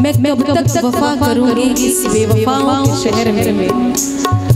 मैं कब तक वफा करूंगी इस बेवफाओं के शहर में।